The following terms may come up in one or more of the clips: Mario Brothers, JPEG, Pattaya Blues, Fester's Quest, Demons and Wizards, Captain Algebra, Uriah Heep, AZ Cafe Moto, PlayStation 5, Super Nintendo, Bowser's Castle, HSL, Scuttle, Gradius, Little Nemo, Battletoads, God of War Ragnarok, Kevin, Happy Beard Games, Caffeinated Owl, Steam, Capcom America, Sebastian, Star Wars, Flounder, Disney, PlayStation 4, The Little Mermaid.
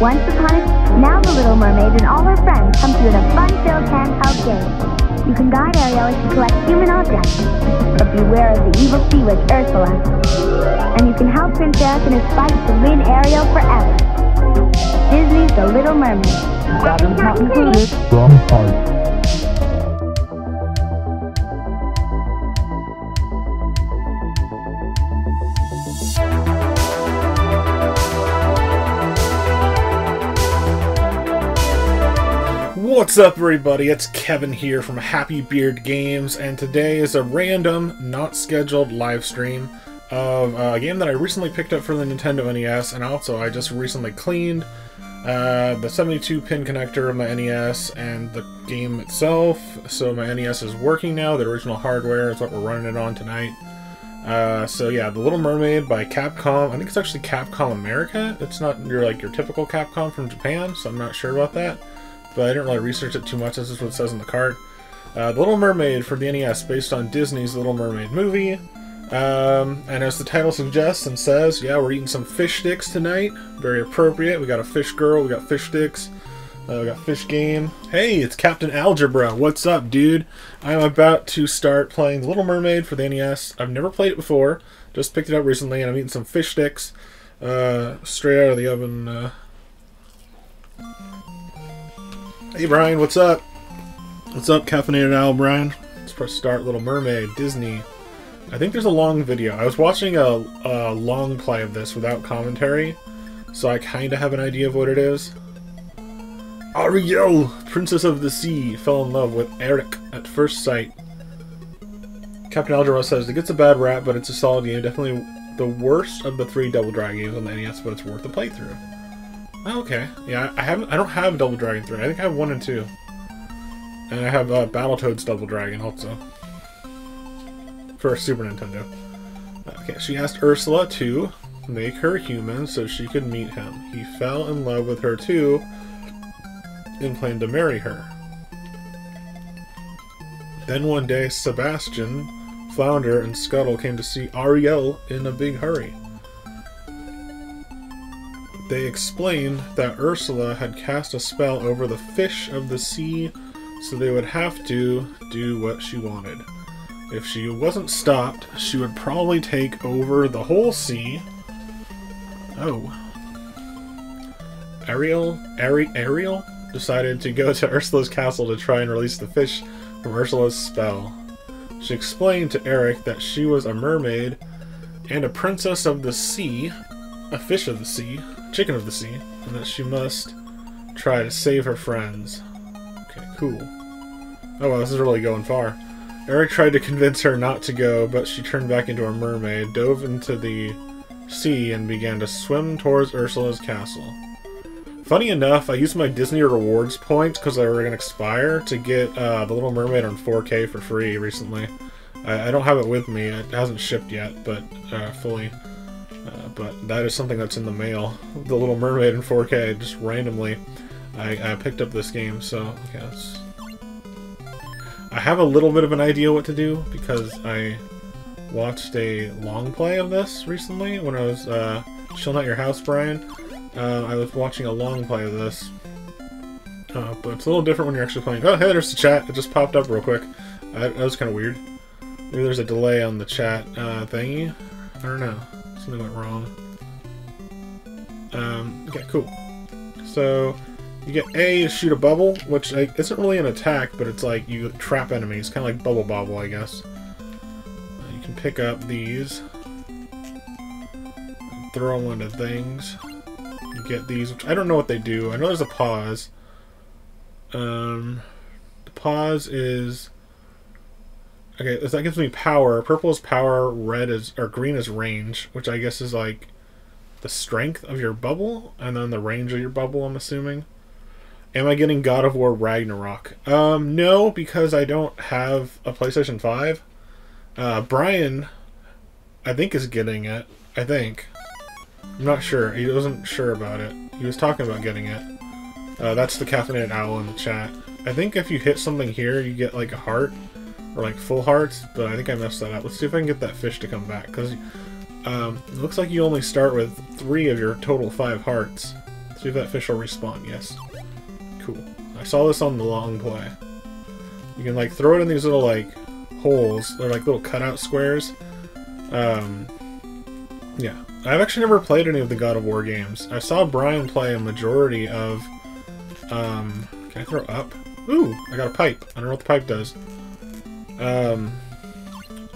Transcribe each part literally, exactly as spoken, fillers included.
Once upon a time, now the Little Mermaid and all her friends come through the fun-filled handheld game. You can guide Ariel as you collect human objects, but beware of the evil sea witch Ursula. And you can help Prince Eric in his fight to win Ariel forever. Disney's The Little Mermaid. That is not included from Art. What's up, everybody? It's Kevin here from Happy Beard Games, and today is a random, not scheduled live stream of a game that I recently picked up for the Nintendo N E S, and also I just recently cleaned uh, the seventy-two pin connector of my N E S and the game itself. So my N E S is working now. The original hardware is what we're running it on tonight. Uh, so yeah, The Little Mermaid by Capcom. I think it's actually Capcom America. It's not your like your typical Capcom from Japan, so I'm not sure about that. But I didn't really research it too much. This is what it says in the card. Uh, The Little Mermaid for the N E S, based on Disney's The Little Mermaid movie. Um, and as the title suggests and says, yeah, we're eating some fish sticks tonight. Very appropriate. We got a fish girl, we got fish sticks, uh, we got fish game. Hey, it's Captain Algebra. What's up, dude? I'm about to start playing The Little Mermaid for the N E S. I've never played it before. Just picked it up recently, and I'm eating some fish sticks uh, straight out of the oven. Uh, Hey Brian, what's up? What's up, Caffeinated Owl Brian? Let's press start, Little Mermaid, Disney. I think there's a long video. I was watching a, a long play of this without commentary, so I kind of have an idea of what it is. Ariel, Princess of the Sea, fell in love with Eric at first sight. Captain Algebra says, it gets a bad rap, but it's a solid game. Definitely the worst of the three Double Dragon games on the N E S, but it's worth a playthrough. Oh, okay. Yeah, I haven't. I don't have Double Dragon three. I think I have one and two, and I have uh, Battletoads Double Dragon also for Super Nintendo. Okay, she asked Ursula to make her human so she could meet him. He fell in love with her too, and planned to marry her. Then one day, Sebastian, Flounder, and Scuttle came to see Ariel in a big hurry. They explained that Ursula had cast a spell over the fish of the sea, so they would have to do what she wanted. If she wasn't stopped, she would probably take over the whole sea. Oh. Ariel, Ari, Ariel decided to go to Ursula's castle to try and release the fish from Ursula's spell. She explained to Eric that she was a mermaid and a princess of the sea, a fish of the sea, chicken of the sea, and that she must try to save her friends. Okay, cool. Oh wow, this is really going far. Eric tried to convince her not to go, but she turned back into a mermaid, dove into the sea, and began to swim towards Ursula's castle. Funny enough, I used my Disney rewards points, because they were going to expire, to get uh, The Little Mermaid on four K for free recently. I, I don't have it with me, it hasn't shipped yet, but uh, fully. Uh, but that is something that's in the mail. The Little Mermaid in four K, just randomly. I, I picked up this game, so okay, let's... I have a little bit of an idea what to do, because I watched a long play of this recently when I was uh, chilling at your house, Brian. Uh, I was watching a long play of this. Uh, but it's a little different when you're actually playing. Oh, hey, there's the chat. It just popped up real quick. Uh, that was kind of weird. Maybe there's a delay on the chat uh, thingy. I don't know. Something went wrong. Um, okay, cool. So, you get A, shoot a bubble, which like, isn't really an attack, but it's like you trap enemies, kind of like Bubble Bobble, I guess. Uh, you can pick up these, and throw them into things. You get these, which I don't know what they do. I know there's a pause. Um, the pause is... Okay, that gives me power. Purple is power, red is, or green is range, which I guess is like the strength of your bubble, and then the range of your bubble, I'm assuming. Am I getting God of War Ragnarok? Um, no, because I don't have a PlayStation five. Uh, Brian, I think, is getting it. I think. I'm not sure. He wasn't sure about it. He was talking about getting it. Uh, that's the Caffeinated Owl in the chat. I think if you hit something here, you get like a heart. Or like full hearts, but I think I messed that up. Let's see if I can get that fish to come back, because um, it looks like you only start with three of your total five hearts. See if that fish will respawn, yes. Cool. I saw this on the long play. You can, like, throw it in these little, like, holes. They're, like, little cutout squares. Um, yeah. I've actually never played any of the God of War games. I saw Brian play a majority of... Um, can I throw up? Ooh, I got a pipe. I don't know what the pipe does. Um,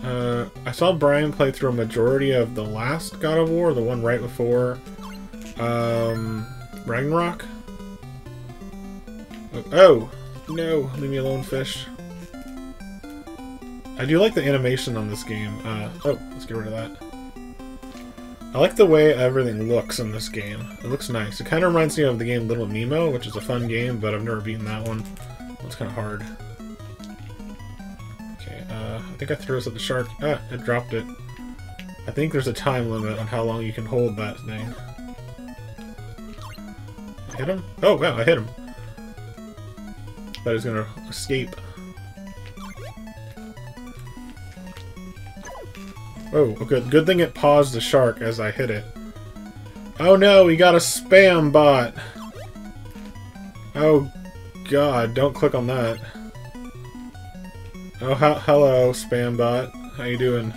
uh, I saw Brian play through a majority of the last God of War, the one right before, um, Ragnarok. Oh, oh, no, leave me alone, fish. I do like the animation on this game. Uh, oh, let's get rid of that. I like the way everything looks in this game. It looks nice. It kind of reminds me of the game Little Nemo, which is a fun game, but I've never beaten that one. It's kind of hard. Okay, uh, I think I threw this at the shark. Ah, it dropped it. I think there's a time limit on how long you can hold that thing. I hit him? Oh, wow, I hit him. Thought he was going to escape. Oh, okay. Good thing it paused the shark as I hit it. Oh no, we got a spam bot! Oh god, don't click on that. Oh, he hello, spam bot. How you doing?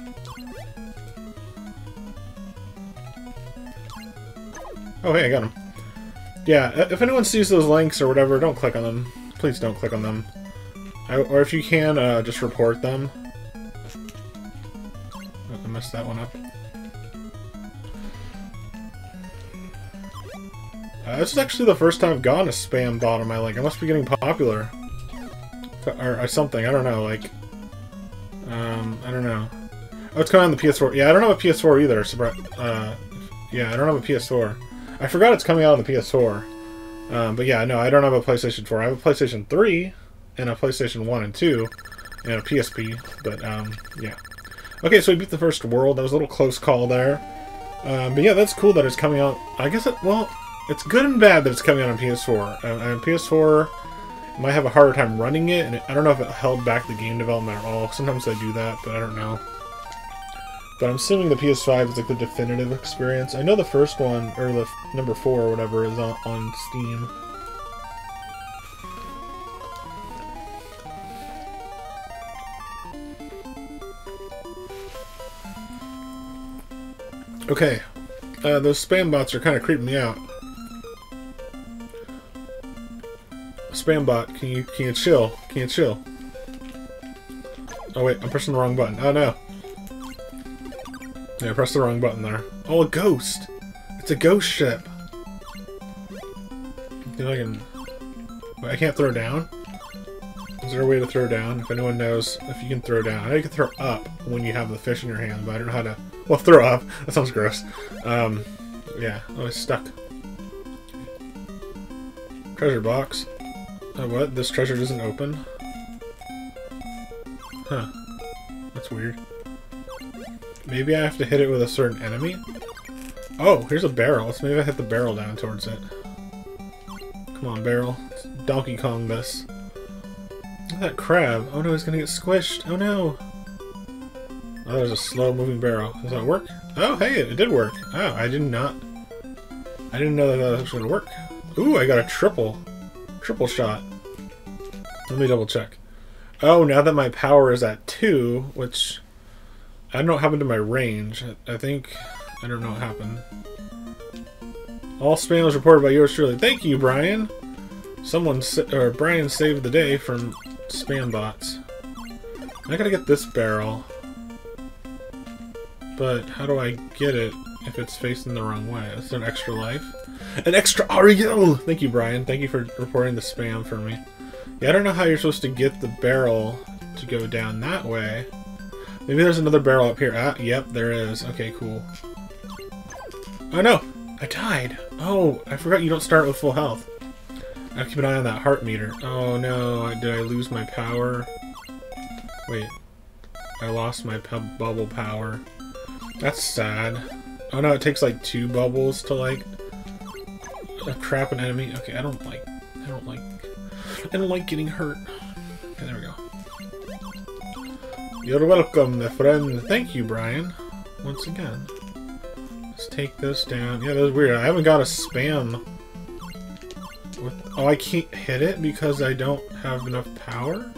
Oh, hey, I got him. Yeah, if anyone sees those links or whatever, don't click on them. Please don't click on them. I, or if you can, uh, just report them. Messed that one up. Uh, this is actually the first time I've gotten a spam bot on my leg. I must be getting popular. Or, or something, I don't know, like... Um, I don't know. Oh, it's coming on the P S four. Yeah, I don't have a P S four either. Uh, yeah, I don't have a P S four. I forgot it's coming out on the P S four. Um, but yeah, no, I don't have a PlayStation four. I have a PlayStation three, and a PlayStation one and two, and a P S P, but, um, yeah. Okay, so we beat the first world. That was a little close call there. Um, but yeah, that's cool that it's coming out. I guess, it, well, it's good and bad that it's coming out on P S four. Uh, on P S four, I might have a harder time running it, and it, I don't know if it held back the game development at all. Sometimes they do that, but I don't know. But I'm assuming the P S five is like the definitive experience. I know the first one, or the number four or whatever, is on, on Steam. Okay, uh, those spam bots are kind of creeping me out. Spam bot, can you can you chill? Can you chill? Oh wait, I'm pressing the wrong button. Oh no! Yeah, I pressed the wrong button there. Oh, a ghost! It's a ghost ship. If I can, wait, I can't throw down. Is there a way to throw down? If anyone knows, if you can throw down, I know you can throw up when you have the fish in your hand, but I don't know how to. Well, throw up. That sounds gross. Um, yeah. Oh, it's stuck. Treasure box. Oh, what? This treasure doesn't open? Huh. That's weird. Maybe I have to hit it with a certain enemy? Oh, here's a barrel. Let's maybe I hit the barrel down towards it. Come on, barrel. Let's Donkey Kong this. Look at that crab. Oh no, he's gonna get squished. Oh no! Oh, there's a slow-moving barrel. Does that work? Oh, hey, it did work. Oh, I did not... I didn't know that that was going to work. Ooh, I got a triple. Triple shot. Let me double-check. Oh, now that my power is at two, which... I don't know what happened to my range. I think... I don't know what happened. All spam was reported by yours truly. Thank you, Brian! Someone... Sa or Brian saved the day from spam bots. I gotta get this barrel. But how do I get it if it's facing the wrong way? Is there an extra life? An extra Ariel! Thank you, Brian. Thank you for reporting the spam for me. Yeah, I don't know how you're supposed to get the barrel to go down that way. Maybe there's another barrel up here. Ah, yep, there is. Okay, cool. Oh no! I died! Oh, I forgot you don't start with full health. I have to keep an eye on that heart meter. Oh no, did I lose my power? Wait. I lost my bubble power. That's sad. Oh no, it takes like two bubbles to like trap an enemy. Okay, I don't like, I don't like, I don't like getting hurt. Okay, there we go. You're welcome, my friend. Thank you, Brian. Once again. Let's take this down. Yeah, that was weird. I haven't got a spam What? Oh, I can't hit it because I don't have enough power?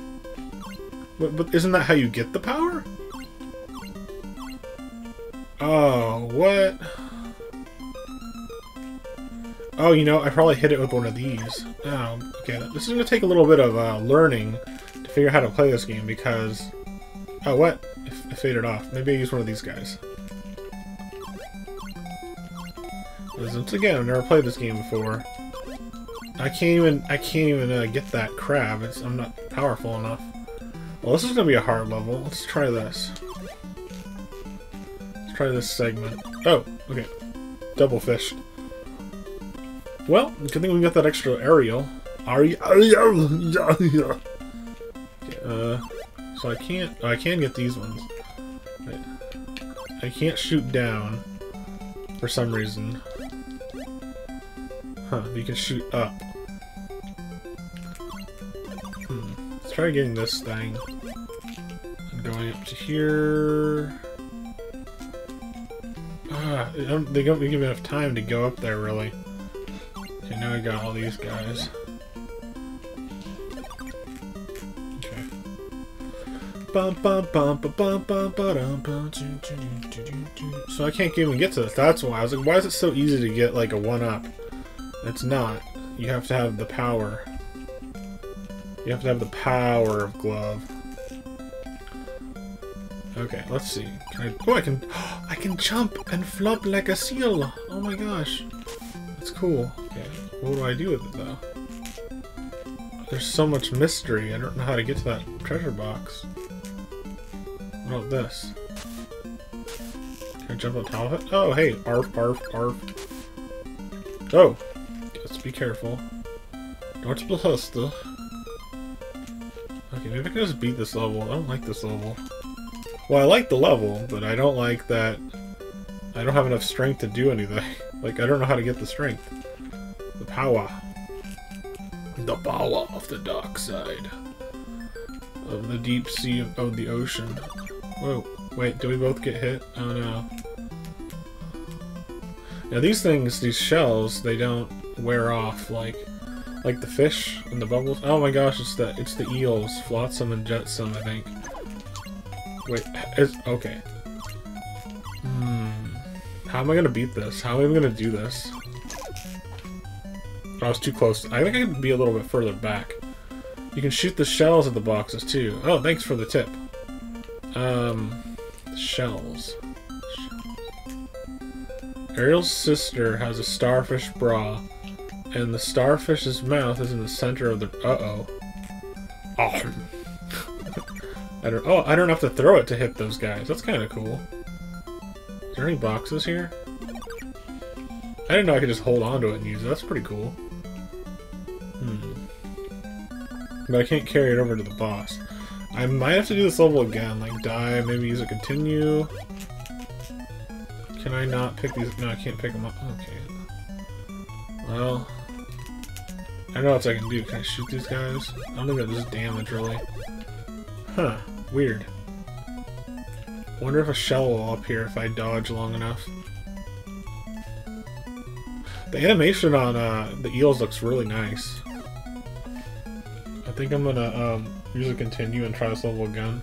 But, but isn't that how you get the power? Oh, what? Oh, you know, I probably hit it with one of these. Oh, okay. This is going to take a little bit of uh, learning to figure out how to play this game because... Oh, what? It faded off. Maybe I use one of these guys. Because once again, I've never played this game before. I can't even, I can't even uh, get that crab. It's, I'm not powerful enough. Well, this is going to be a hard level. Let's try this. Let's try this segment. Oh, okay. Double fish. Well, good thing we got that extra Ariel. Ariel, Ariel, Ariel. Okay, uh, so I can't, oh, I can get these ones. I can't shoot down for some reason. Huh, you can shoot up. Hmm. Let's try getting this thing. I'm going up to here. Ah, I don't, they don't give me enough time to go up there, really. Okay, now I got all these guys. Okay. So I can't even get to this. That's why. I was like, why is it so easy to get like a one-up? It's not. You have to have the power. You have to have the power of glove. Okay, let's see. Can I... Oh, I can... I can jump and flop like a seal! Oh my gosh. That's cool. Okay. What do I do with it, though? There's so much mystery. I don't know how to get to that treasure box. What about this? Can I jump on top of it? Oh, hey. Arf, arf, arf. Oh! Let's be careful. Don't blow us, though. Okay, maybe I can just beat this level. I don't like this level. Well, I like the level, but I don't like that... I don't have enough strength to do anything. Like, I don't know how to get the strength. The power. The power of the dark side. Of the deep sea of, of the ocean. Whoa. Wait, do we both get hit? Oh no. Now these things, these shells, they don't wear off like like the fish and the bubbles. Oh my gosh, it's the, it's the eels. Flotsam and jetsam, I think. Wait, is, okay. How am I gonna beat this? How am I gonna do this? I was too close. I think I could be a little bit further back. You can shoot the shells at the boxes too. Oh, thanks for the tip. Um, shells. Ariel's sister has a starfish bra, and the starfish's mouth is in the center of the. Uh-oh. Oh. I don't. Oh, I don't have to throw it to hit those guys. That's kind of cool. Is there any boxes here? I didn't know I could just hold on to it and use it. That's pretty cool. Hmm. But I can't carry it over to the boss. I might have to do this level again. Like, die, maybe use a continue. Can I not pick these? No, I can't pick them up. Okay. Well. I don't know what I can do. Can I shoot these guys? I don't think that does damage, really. Huh. Weird. I wonder if a shell will appear if I dodge long enough. The animation on uh, the eels looks really nice. I think I'm gonna um, use a continue and try this level again.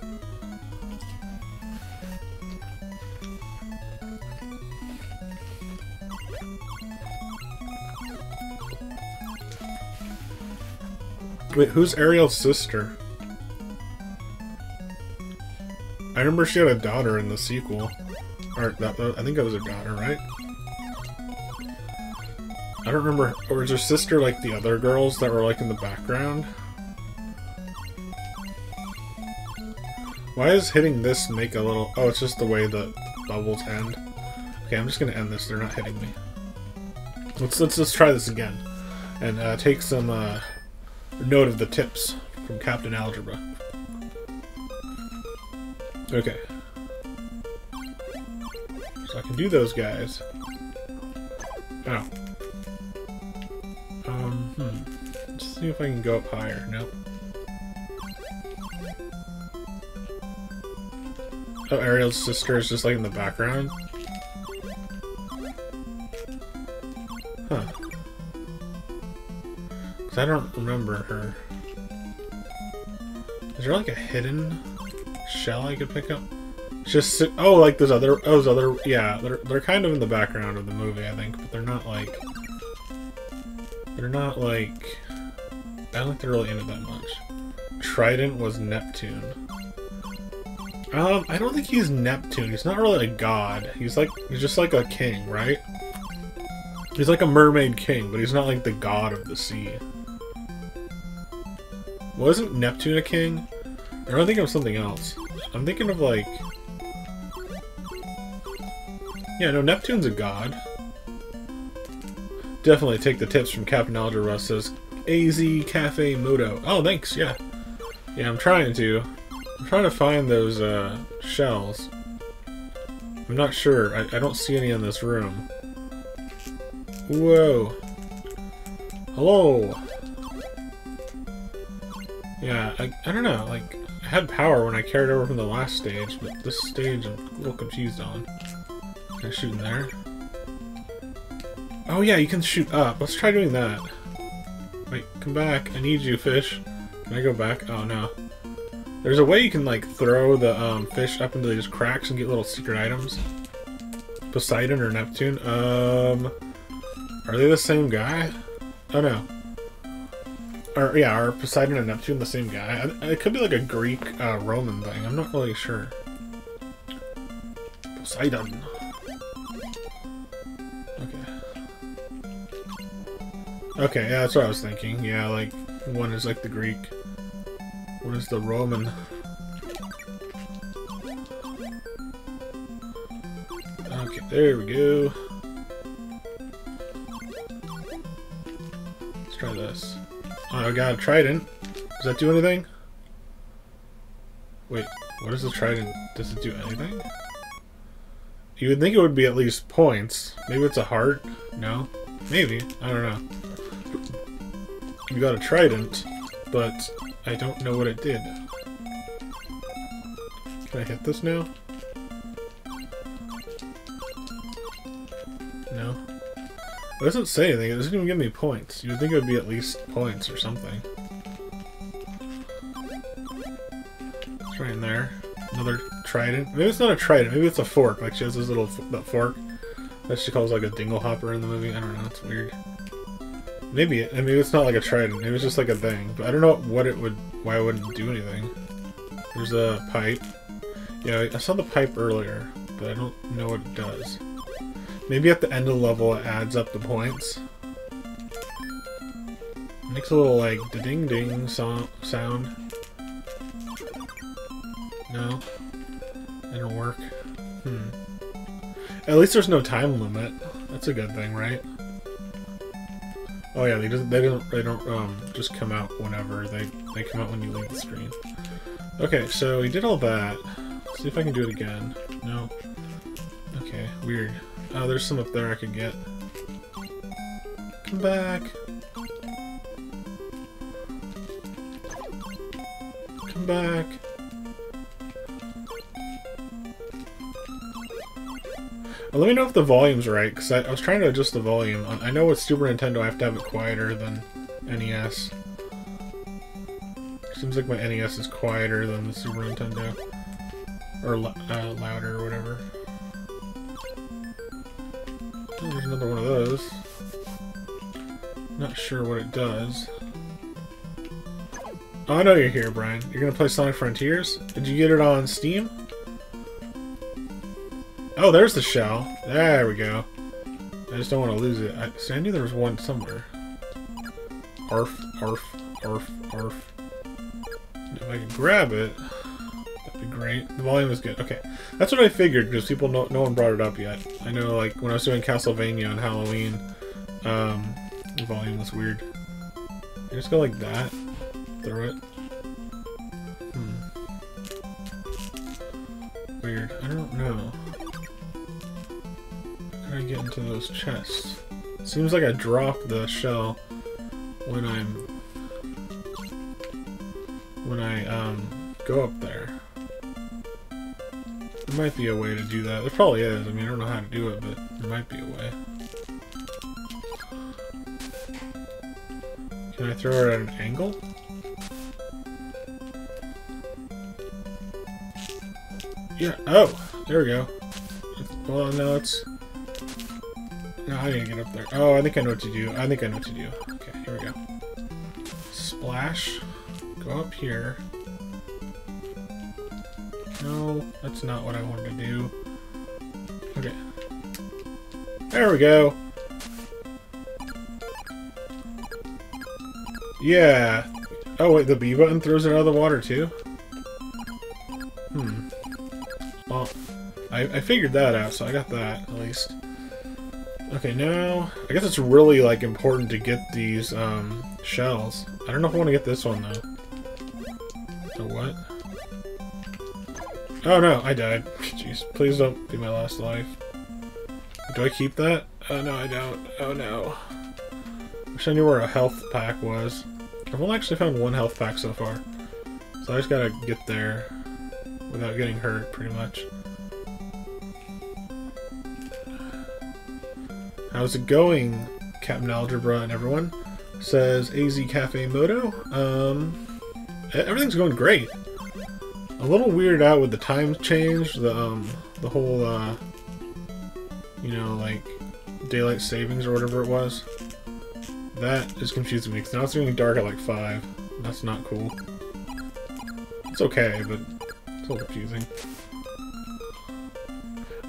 Wait, who's Ariel's sister? I remember she had a daughter in the sequel. Or, that, that, I think that was her daughter, right? I don't remember. Or was her sister like the other girls that were like in the background? Why does hitting this make a little... Oh, it's just the way the bubbles end. Okay, I'm just gonna end this. They're not hitting me. Let's, let's just try this again. And uh, take some uh, note of the tips from Captain Algebra. Okay. So I can do those guys. Oh. Um, hmm. Let's see if I can go up higher. Nope. Oh, Ariel's sister is just like in the background. Huh. Because I don't remember her. Is there like a hidden shell I could pick up? It's just, oh, like those other, those other, yeah, they're, they're kind of in the background of the movie, I think, but they're not like, they're not like, I don't think they're really in it that much. Trident was Neptune. Um, I don't think he's Neptune. He's not really a god. He's like, he's just like a king, right? He's like a mermaid king, but he's not like the god of the sea. Wasn't Neptune a king? Or I'm thinking of something else. I'm thinking of like... Yeah, no, Neptune's a god. Definitely take the tips from Captain Algebra, says A Z Cafe Moto. Oh, thanks, yeah. Yeah, I'm trying to. I'm trying to find those uh, shells. I'm not sure. I, I don't see any in this room. Whoa. Hello. Yeah, I, I don't know. Like, I had power when I carried over from the last stage, but this stage I'm a little confused on. Can I shoot in there? Oh yeah, you can shoot up. Let's try doing that. Wait, come back. I need you, fish. Can I go back? Oh no. There's a way you can, like, throw the um, fish up into these cracks and get little secret items. Poseidon or Neptune? Um, are they the same guy? Oh, no. Or, yeah, are Poseidon and Neptune the same guy? It could be, like, a Greek, uh, Roman thing. I'm not really sure. Poseidon. Okay. Okay, yeah, that's what I was thinking. Yeah, like, one is, like, the Greek... What is the Roman? Okay, there we go. Let's try this. Oh, I got a trident. Does that do anything? Wait, what is the trident? Does it do anything? You would think it would be at least points. Maybe it's a heart? No? Maybe. I don't know. You got a trident, but... I don't know what it did. Can I hit this now? No? It doesn't say anything, it doesn't even give me points. You'd think it would be at least points or something. It's right in there. Another trident. Maybe it's not a trident, maybe it's a fork. Like she has this little that fork that she calls like a dinglehopper in the movie. I don't know, it's weird. Maybe, I mean, it's not like a trident, maybe it's just like a thing, but I don't know what it would, why it wouldn't do anything. There's a pipe. Yeah, I saw the pipe earlier, but I don't know what it does. Maybe at the end of the level it adds up the points. It makes a little, like, da-ding-ding so sound. No? It didn't work. Hmm. At least there's no time limit. That's a good thing, right? Oh yeah, they just they don't they don't um just come out whenever they they come out when you leave the screen. Okay, so we did all that. Let's see if I can do it again. No. Okay, weird. Oh, there's some up there I could get. Come back. Come back. Let me know if the volume's right, because I, I was trying to adjust the volume. I know with Super Nintendo I have to have it quieter than N E S. Seems like my N E S is quieter than the Super Nintendo. Or uh, louder or whatever. Oh, there's another one of those. Not sure what it does. Oh, I know you're here, Brian. You're going to play Sonic Frontiers? Did you get it on Steam? Oh, there's the shell. There we go. I just don't want to lose it. I, see, I knew there was one somewhere. Arf, arf, arf, arf. If I could grab it, that'd be great. The volume is good. Okay. That's what I figured, because people, no, no one brought it up yet. I know, like, when I was doing Castlevania on Halloween, um, the volume was weird. I just go like that. Throw it. Hmm. Weird. I don't know. How do I get into those chests? Seems like I drop the shell when I'm when I um go up there. There might be a way to do that. There probably is. I mean, I don't know how to do it, but there might be a way. Can I throw her at an angle? Yeah, oh, there we go. Well, now it's... Now how do you get up there? Oh, I think I know what to do. I think I know what to do. Okay, here we go. Splash. Go up here. No, that's not what I wanted to do. Okay. There we go. Yeah. Oh, wait, the B button throws it out of the water, too? Hmm. Well, I, I figured that out, so I got that, at least. Okay, now... I guess it's really, like, important to get these, um, shells. I don't know if I want to get this one, though. The what? Oh, no, I died. Jeez, please don't be my last life. Do I keep that? Oh, no, I don't. Oh, no. Wish I knew where a health pack was. I've only actually found one health pack so far. So I just gotta get there without getting hurt, pretty much. How's it going, Captain Algebra and everyone? Says A Z Cafe Moto. Um, everything's going great. A little weird out with the time change, the um, the whole, uh, you know, like, daylight savings or whatever it was. That is confusing me, because now it's getting dark at like five. That's not cool. It's okay, but it's a little confusing.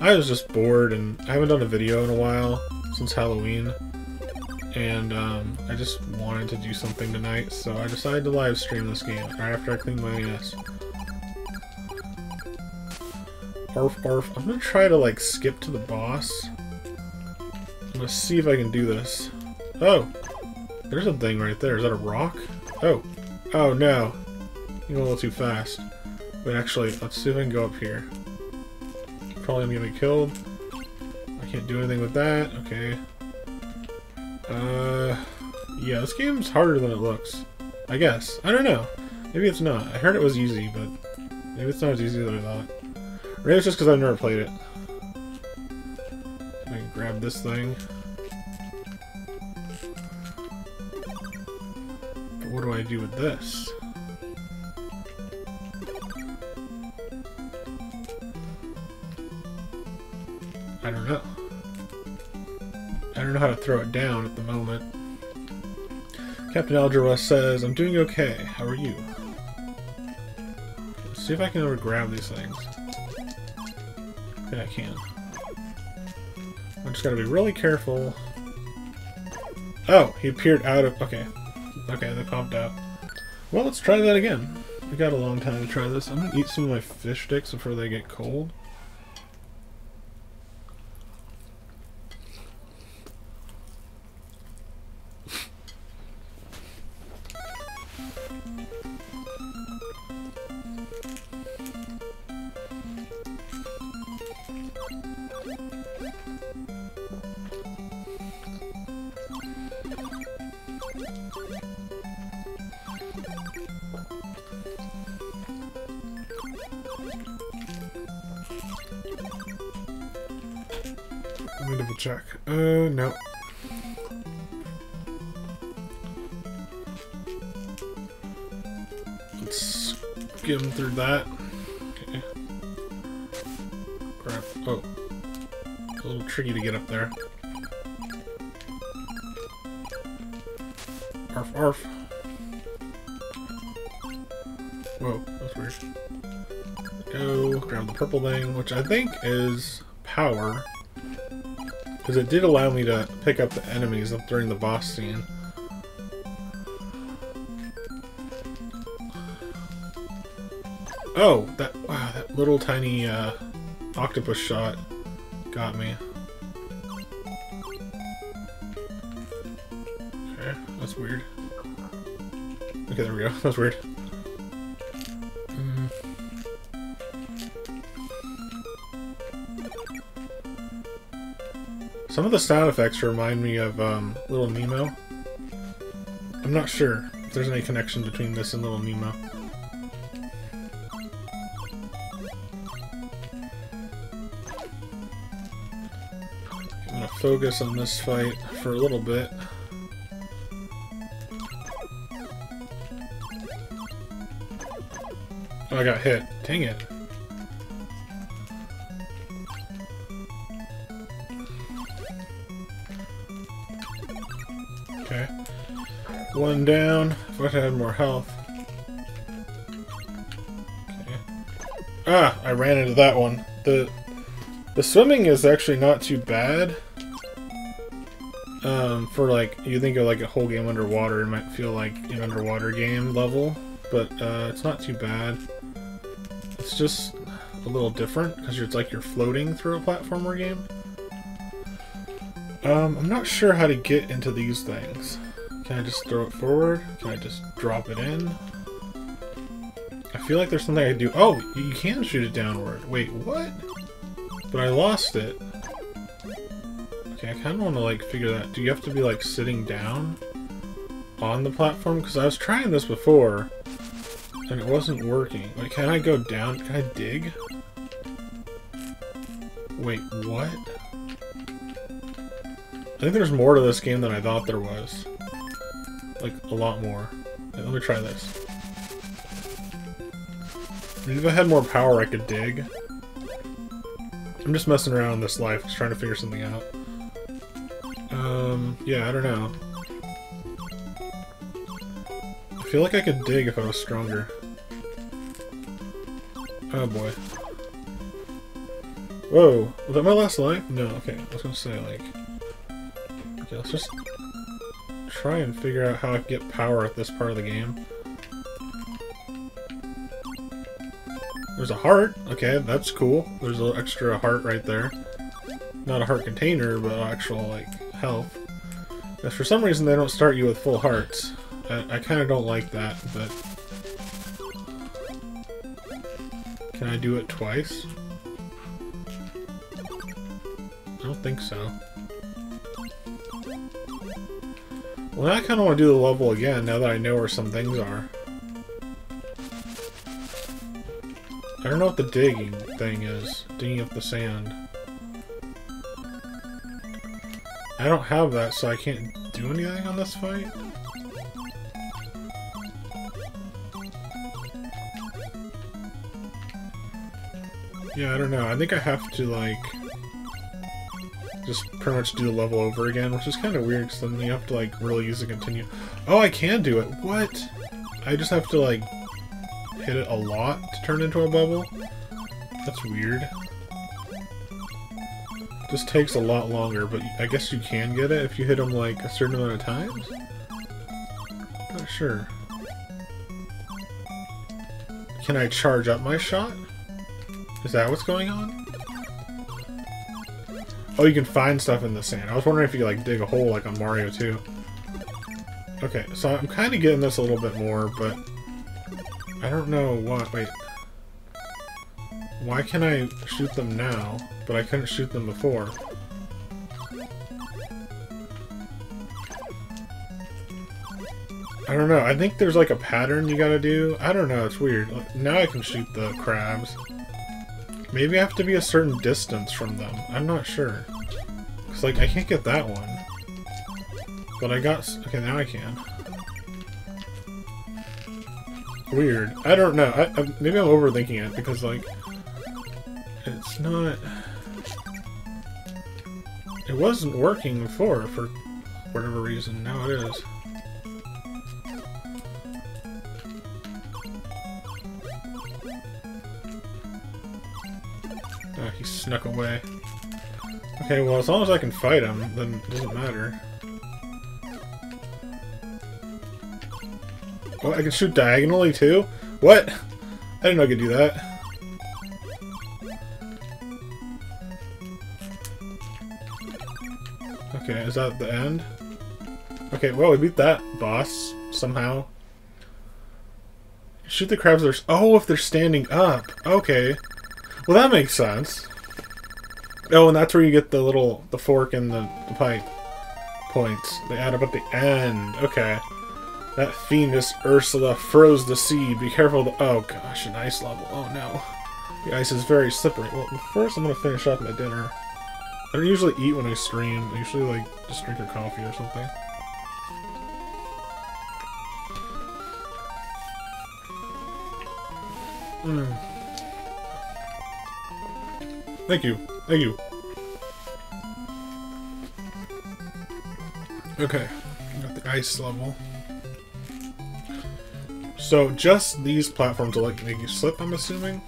I was just bored, and I haven't done a video in a while, since Halloween. And um, I just wanted to do something tonight, so I decided to live stream this game right after I cleaned my N E S. Arf, arf. I'm gonna try to, like, skip to the boss. I'm gonna see if I can do this. Oh! There's a thing right there. Is that a rock? Oh. Oh, no. You're going a little too fast. Wait, actually, let's see if I can go up here. Probably gonna get me killed. I can't do anything with that. Okay. Uh... Yeah, this game's harder than it looks. I guess. I don't know. Maybe it's not. I heard it was easy, but... Maybe it's not as easy as I thought. Or maybe it's just because I've never played it. I can grab this thing. But what do I do with this? I don't know. I don't know how to throw it down at the moment. Captain Algebra says, I'm doing okay. How are you? Let's see if I can ever grab these things. I can. I just gotta be really careful. Oh, he appeared out of... Okay. Okay, they popped out. Well, let's try that again. We got a long time to try this. I'm gonna eat some of my fish sticks before they get cold. Check. Uh, no. Let's skim through that. Okay. Crap. Oh. It's a little tricky to get up there. Arf, arf. Whoa, that's weird. Go grab the purple thing, which I think is power. Because it did allow me to pick up the enemies up during the boss scene. Oh, that wow, that little tiny uh, octopus shot got me. Okay, that's weird. Okay, there we go. That's weird. Some of the sound effects remind me of um, Little Nemo. I'm not sure if there's any connection between this and Little Nemo. I'm gonna focus on this fight for a little bit. Oh, I got hit. Dang it. Okay. One down. I wish I had more health. Okay. Ah! I ran into that one. The, the swimming is actually not too bad. Um, for like, you think of like a whole game underwater, it might feel like an underwater game level. But uh, it's not too bad. It's just a little different because it's like you're floating through a platformer game. Um, I'm not sure how to get into these things. Can I just throw it forward? Can I just drop it in? I feel like there's something I can do. Oh, you can shoot it downward. Wait, what? But I lost it. Okay, I kind of want to like figure that. Do you have to be like sitting down on the platform? Because I was trying this before. And it wasn't working. Wait, can I go down? Can I dig? Wait, what? I think there's more to this game than I thought there was. Like, a lot more. Wait, let me try this. Maybe if I had more power, I could dig. I'm just messing around in this life, just trying to figure something out. Um, yeah, I don't know. I feel like I could dig if I was stronger. Oh boy. Whoa, was that my last life? No, okay, I was gonna say like... Okay, let's just try and figure out how I can get power at this part of the game. There's a heart, okay, that's cool. There's an extra heart right there. Not a heart container, but actual, like, health. Because for some reason they don't start you with full hearts. I, I kinda don't like that, but... Can I do it twice? I don't think so. Well, now I kinda wanna do the level again, now that I know where some things are. I don't know what the digging thing is. Digging up the sand. I don't have that, so I can't do anything on this fight? Yeah, I don't know. I think I have to, like, just pretty much do the level over again, which is kind of weird, because then you have to, like, really use the continue. Oh, I can do it! What? I just have to, like, hit it a lot to turn into a bubble? That's weird. Just takes a lot longer, but I guess you can get it if you hit them, like, a certain amount of times? Not sure. Can I charge up my shot? Is that what's going on? Oh, you can find stuff in the sand. I was wondering if you could, like, dig a hole like on Mario two. Okay, so I'm kind of getting this a little bit more, but... I don't know what... Wait. Why can I shoot them now, but I couldn't shoot them before? I don't know. I think there's, like, a pattern you gotta do. I don't know. It's weird. Now I can shoot the crabs. Maybe I have to be a certain distance from them. I'm not sure. Because, like, I can't get that one. But I got... Okay, now I can. Weird. I don't know. I, I, maybe I'm overthinking it, because, like... It's not... It wasn't working before, for whatever reason. Now it is. He snuck away. Okay, well, as long as I can fight him, then it doesn't matter. Oh, I can shoot diagonally too? What? I didn't know I could do that. Okay, is that the end? Okay, well, we beat that boss somehow. Shoot the crabs. They're oh, if they're standing up. Okay. Well, that makes sense. Oh, and that's where you get the little, the fork and the, the pipe points. They add up at the end. Okay. That fiendish Ursula froze the sea. Be careful to, oh gosh, an ice level. Oh no. The ice is very slippery. Well, first I'm going to finish off my dinner. I don't usually eat when I stream. I usually, like, just drink a coffee or something. Mm. Thank you. Thank you. Okay. Got the ice level. So just these platforms will like make you slip, I'm assuming.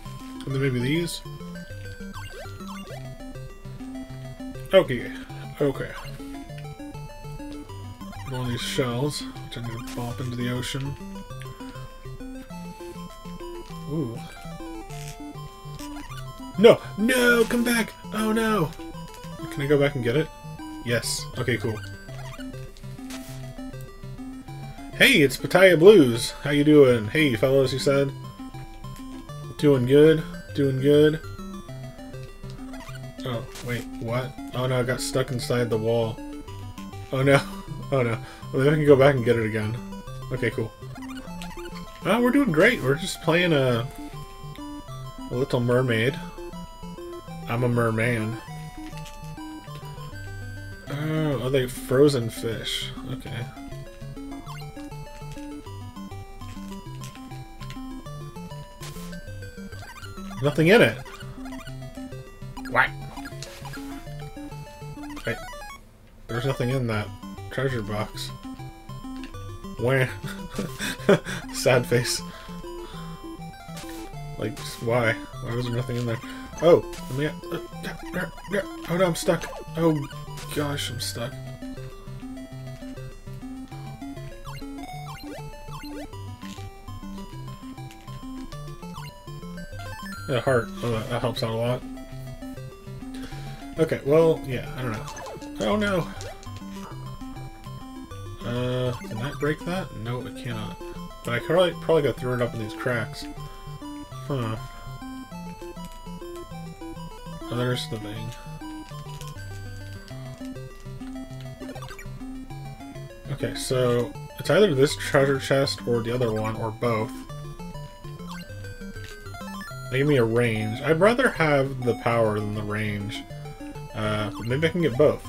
And then maybe these. Okay. Okay. One of these shells, which I'm gonna bop into the ocean. Ooh. No! No! Come back! Oh no! Can I go back and get it? Yes. Okay, cool. Hey, it's Pattaya Blues! How you doing? Hey, fellas, you said? Doing good. Doing good. Oh, wait, what? Oh no, I got stuck inside the wall. Oh no. Oh no. Well, then I can go back and get it again. Okay, cool. Oh, we're doing great. We're just playing a, a Little Mermaid. I'm a merman. Oh, are they frozen fish? Okay. Nothing in it. What? Hey, there's nothing in that treasure box. Where? Sad face. Like, why? Why was there nothing in there? Oh! Let me out. Oh no, I'm stuck. Oh gosh, I'm stuck. A heart. Oh, that, that helps out a lot. Okay, well, yeah, I don't know. Oh no! Uh, can that break that? No, it cannot. But I could probably, probably go through it up in these cracks. Huh. Oh, there's the thing. Okay, so it's either this treasure chest or the other one, or both. They give me a range. I'd rather have the power than the range. Uh, but maybe I can get both.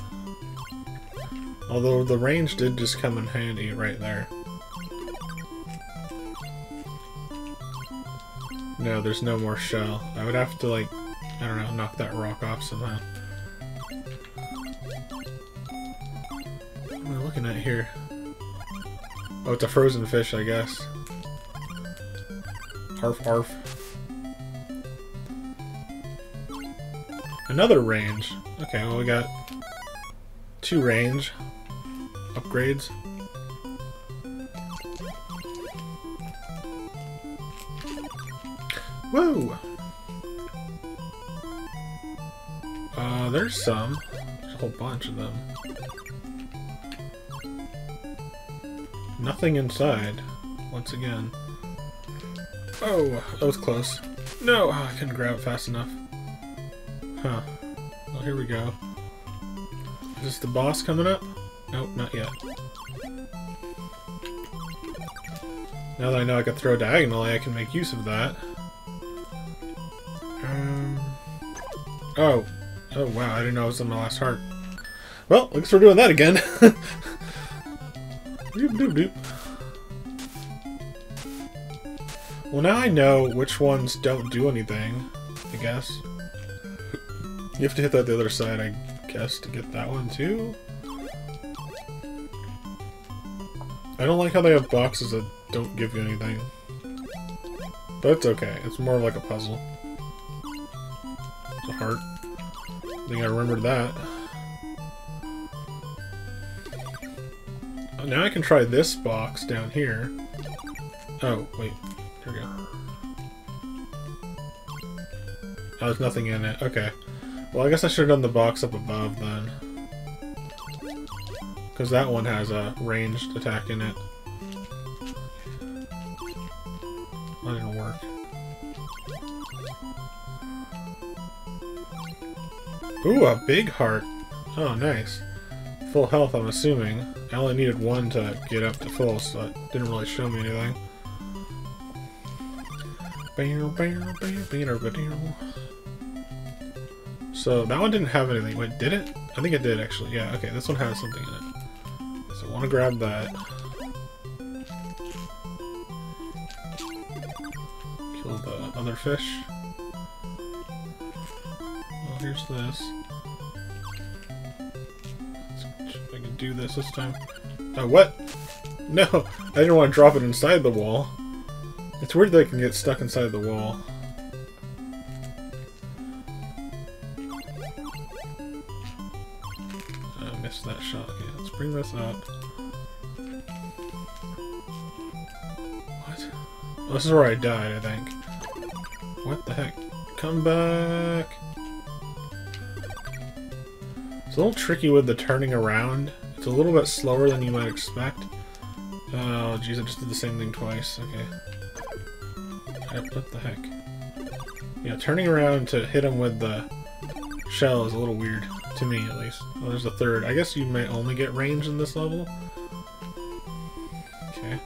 Although the range did just come in handy right there. No, there's no more shell. I would have to, like, I don't know, knock that rock off somehow. What am I looking at here? Oh, it's a frozen fish, I guess. Arf, arf. Another range. Okay, well, we got two range upgrades. Whoa! Uh, there's some. There's a whole bunch of them. Nothing inside. Once again. Oh, that was close. No! Oh, I couldn't grab it fast enough. Huh. Well, here we go. Is this the boss coming up? Nope, not yet. Now that I know I can throw diagonally, I can make use of that. Um. Oh. Oh, wow, I didn't know I was on my last heart. Well, looks we're doing that again. Doop, doop, doop. Well, now I know which ones don't do anything, I guess. You have to hit that the other side, I guess, to get that one, too? I don't like how they have boxes that don't give you anything. But it's okay. It's more like a puzzle. It's a heart. I think I remembered that. Now I can try this box down here. Oh, wait. Here we go. Oh, there's nothing in it. Okay. Well, I guess I should have done the box up above, then. Because that one has a ranged attack in it. That didn't work. Ooh, a big heart! Oh, nice. Full health, I'm assuming. I only needed one to get up to full, so it didn't really show me anything. Bam, bam, bam, bam, bam. So, that one didn't have anything. Wait, did it? I think it did, actually. Yeah, okay, this one has something in it. So I want to grab that. Kill the other fish. Well, here's this. Let's see if I can do this this time. Uh, what? No! I didn't want to drop it inside the wall. It's weird they can get stuck inside the wall. I missed that shot. Okay, let's bring this up. What? Oh, this is where I died, I think. What the heck? Come back! It's a little tricky with the turning around. It's a little bit slower than you might expect. Oh, jeez, I just did the same thing twice. Okay. What the heck? Yeah, turning around to hit him with the shell is a little weird. To me, at least. Oh, there's a third. I guess you may only get range in this level. Okay.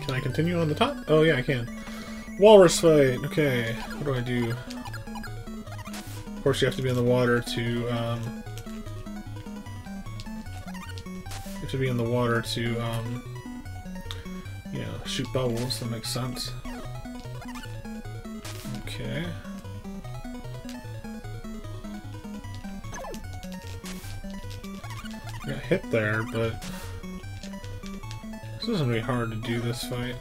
Can I continue on the top? Oh, yeah, I can. Walrus fight! Okay, what do I do? Of course, you have to be in the water to, um... to be in the water to, um, you know, shoot bubbles. That makes sense. Okay. I got hit there, but this is gonna be hard to do this fight.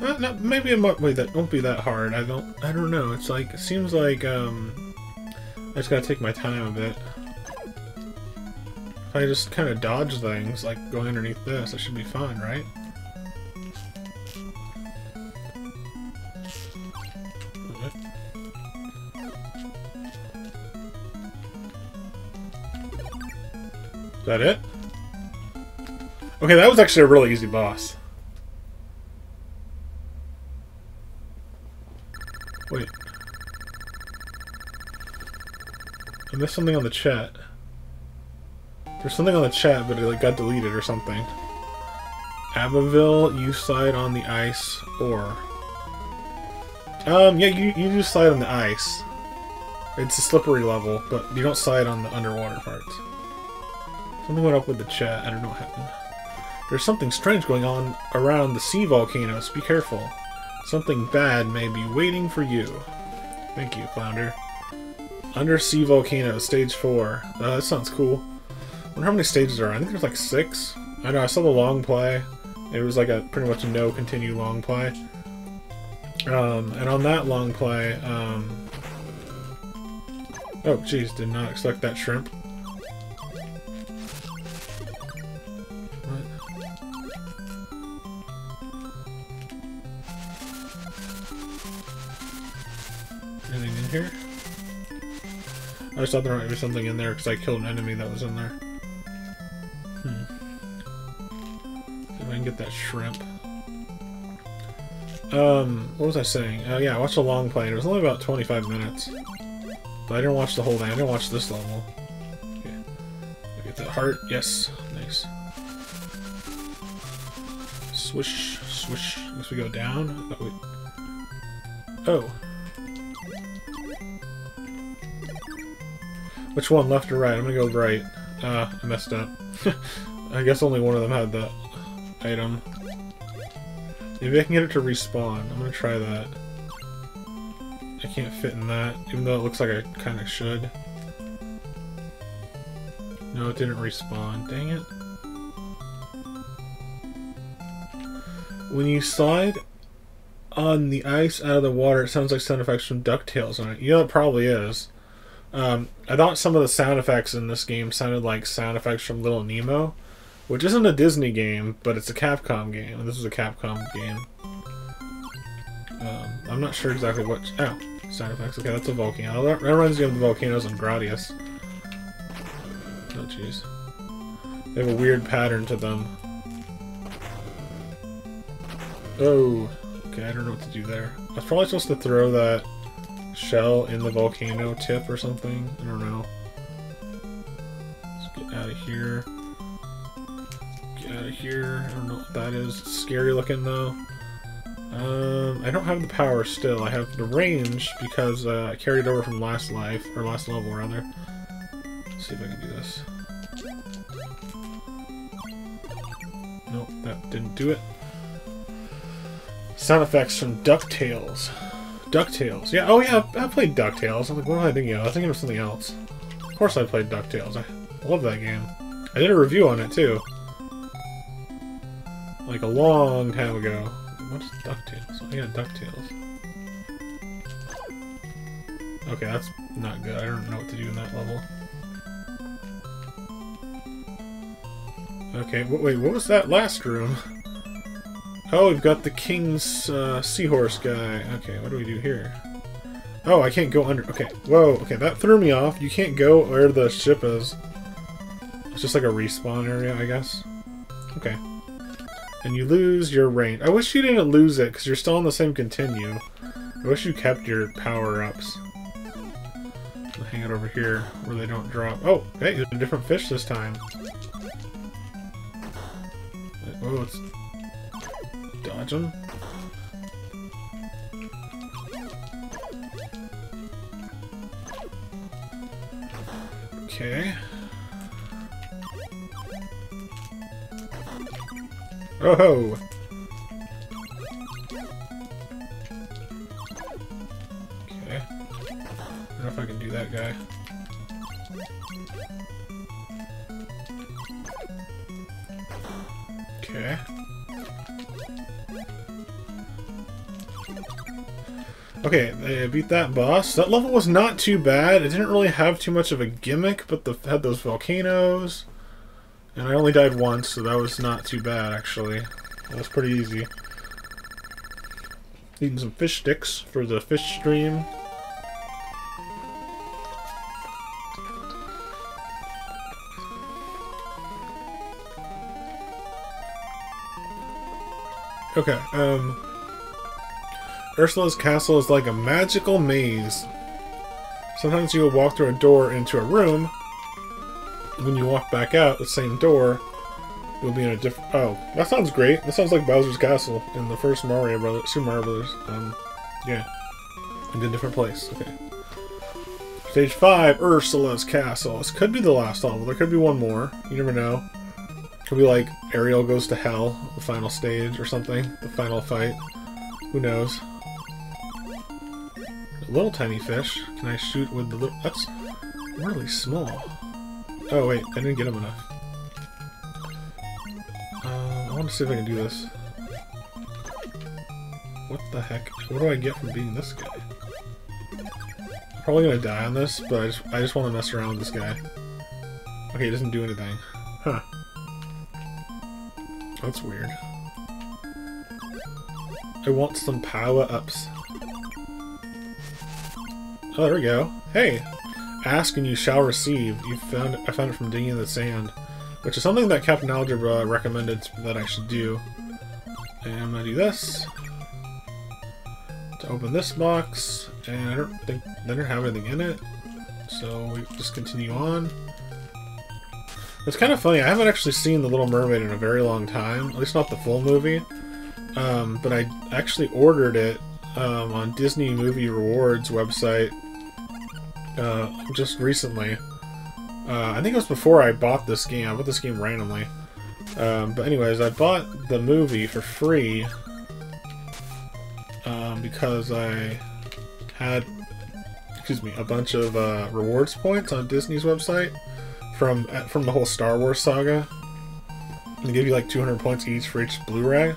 Uh, no, maybe it might. Wait, that won't be that hard. I don't. I don't know. It's like it seems like um. I just gotta take my time a bit. If I just kind of dodge things, like going underneath this, it should be fine, right? Is that it? Okay, that was actually a really easy boss. Wait. I missed something on the chat. There's something on the chat, but it like got deleted or something. Abbeville, you slide on the ice, or... Um, yeah, you, you do slide on the ice. It's a slippery level, but you don't slide on the underwater parts. Something went up with the chat, I don't know what happened. There's something strange going on around the sea volcanoes, be careful. Something bad may be waiting for you. Thank you, Flounder. Undersea Volcano, Stage four. Uh, that sounds cool. I wonder how many stages there are. I think there's like six. I know, I saw the long play. It was like a pretty much no continue long play. Um, and on that long play, um... oh, jeez, did not expect that shrimp. What? Anything in here? I just thought there might be something in there because I killed an enemy that was in there. Hmm. See if I can get that shrimp. Um, what was I saying? Oh, uh, yeah, I watched a long play. It was only about twenty-five minutes. But I didn't watch the whole thing. I didn't watch this level. Okay. Get that heart. Yes. Nice. Swish. Swish. I guess we go down. Oh, wait. Oh. Which one, left or right? I'm gonna go right. Ah, uh, I messed up. I guess only one of them had that item. Maybe I can get it to respawn. I'm gonna try that. I can't fit in that, even though it looks like I kinda should. No, it didn't respawn. Dang it. When you slide on the ice out of the water, it sounds like sound effects from DuckTales on it. Yeah, it probably is. Um, I thought some of the sound effects in this game sounded like sound effects from Little Nemo, which isn't a Disney game, but it's a Capcom game. This is a Capcom game. Um, I'm not sure exactly what... oh, sound effects. Okay, that's a volcano. That reminds me of the volcanoes in Gradius. Oh, jeez. They have a weird pattern to them. Oh, okay, I don't know what to do there. I was probably supposed to throw that shell in the volcano tip or something. I don't know. Let's get out of here. Get out of here. I don't know what that is. It's scary looking though. Um, I don't have the power still. I have the range because uh, I carried it over from last life, or last level rather. Let's see if I can do this. Nope, that didn't do it. Sound effects from DuckTales. DuckTales. Yeah, oh yeah, I played DuckTales. I'm like, what am I thinking of? I was thinking of something else. Of course I played DuckTales. I love that game. I did a review on it, too. Like a long time ago. What's DuckTales? Oh yeah, DuckTales. Okay, that's not good. I don't know what to do in that level. Okay, wait, what was that last room? Oh, we've got the king's uh, seahorse guy. Okay, what do we do here? Oh, I can't go under. Okay, whoa, okay, that threw me off. You can't go where the ship is. It's just like a respawn area, I guess. Okay. And you lose your range. I wish you didn't lose it, because you're still on the same continue. I wish you kept your power-ups. I'll hang it over here, where they don't drop. Oh, hey, there's a different fish this time. Oh, it's... dodge them. Okay. Oh ho! Okay. I don't know if I can do that guy. Okay. Okay, I beat that boss. That level was not too bad. It didn't really have too much of a gimmick, but the had those volcanoes. And I only died once, so that was not too bad, actually. That was pretty easy. Eating some fish sticks for the fish stream. Okay, um... Ursula's castle is like a magical maze. Sometimes you will walk through a door into a room. When you walk back out, the same door, you'll be in a different... Oh, that sounds great. That sounds like Bowser's Castle in the first Mario Brothers, Super Mario Brothers. Um, yeah. In a different place. Okay. Stage five, Ursula's Castle. This could be the last level. There could be one more. You never know. Could be like Ariel goes to hell, the final stage or something. The final fight. Who knows? A little tiny fish. Can I shoot with the little... That's really small. Oh wait, I didn't get him enough. Uh, I want to see if I can do this. What the heck? What do I get from beating this guy? I'm probably gonna die on this, but I just, I just want to mess around with this guy. Okay, he doesn't do anything. Huh. That's weird. I want some power-ups. Oh, there we go. Hey! Ask and you shall receive. You found it, I found it from digging in the sand, which is something that Captain Algebra recommended that I should do. And I'm gonna do this to open this box, and I don't think they don't have anything in it, so we just continue on. It's kind of funny. I haven't actually seen The Little Mermaid in a very long time, at least not the full movie. Um, but I actually ordered it um, on Disney Movie Rewards website. Uh, just recently. Uh, I think it was before I bought this game. I bought this game randomly. Um, but anyways, I bought the movie for free um, because I had, excuse me, a bunch of uh, rewards points on Disney's website from from the whole Star Wars saga. They give you like two hundred points each for each Blu-ray.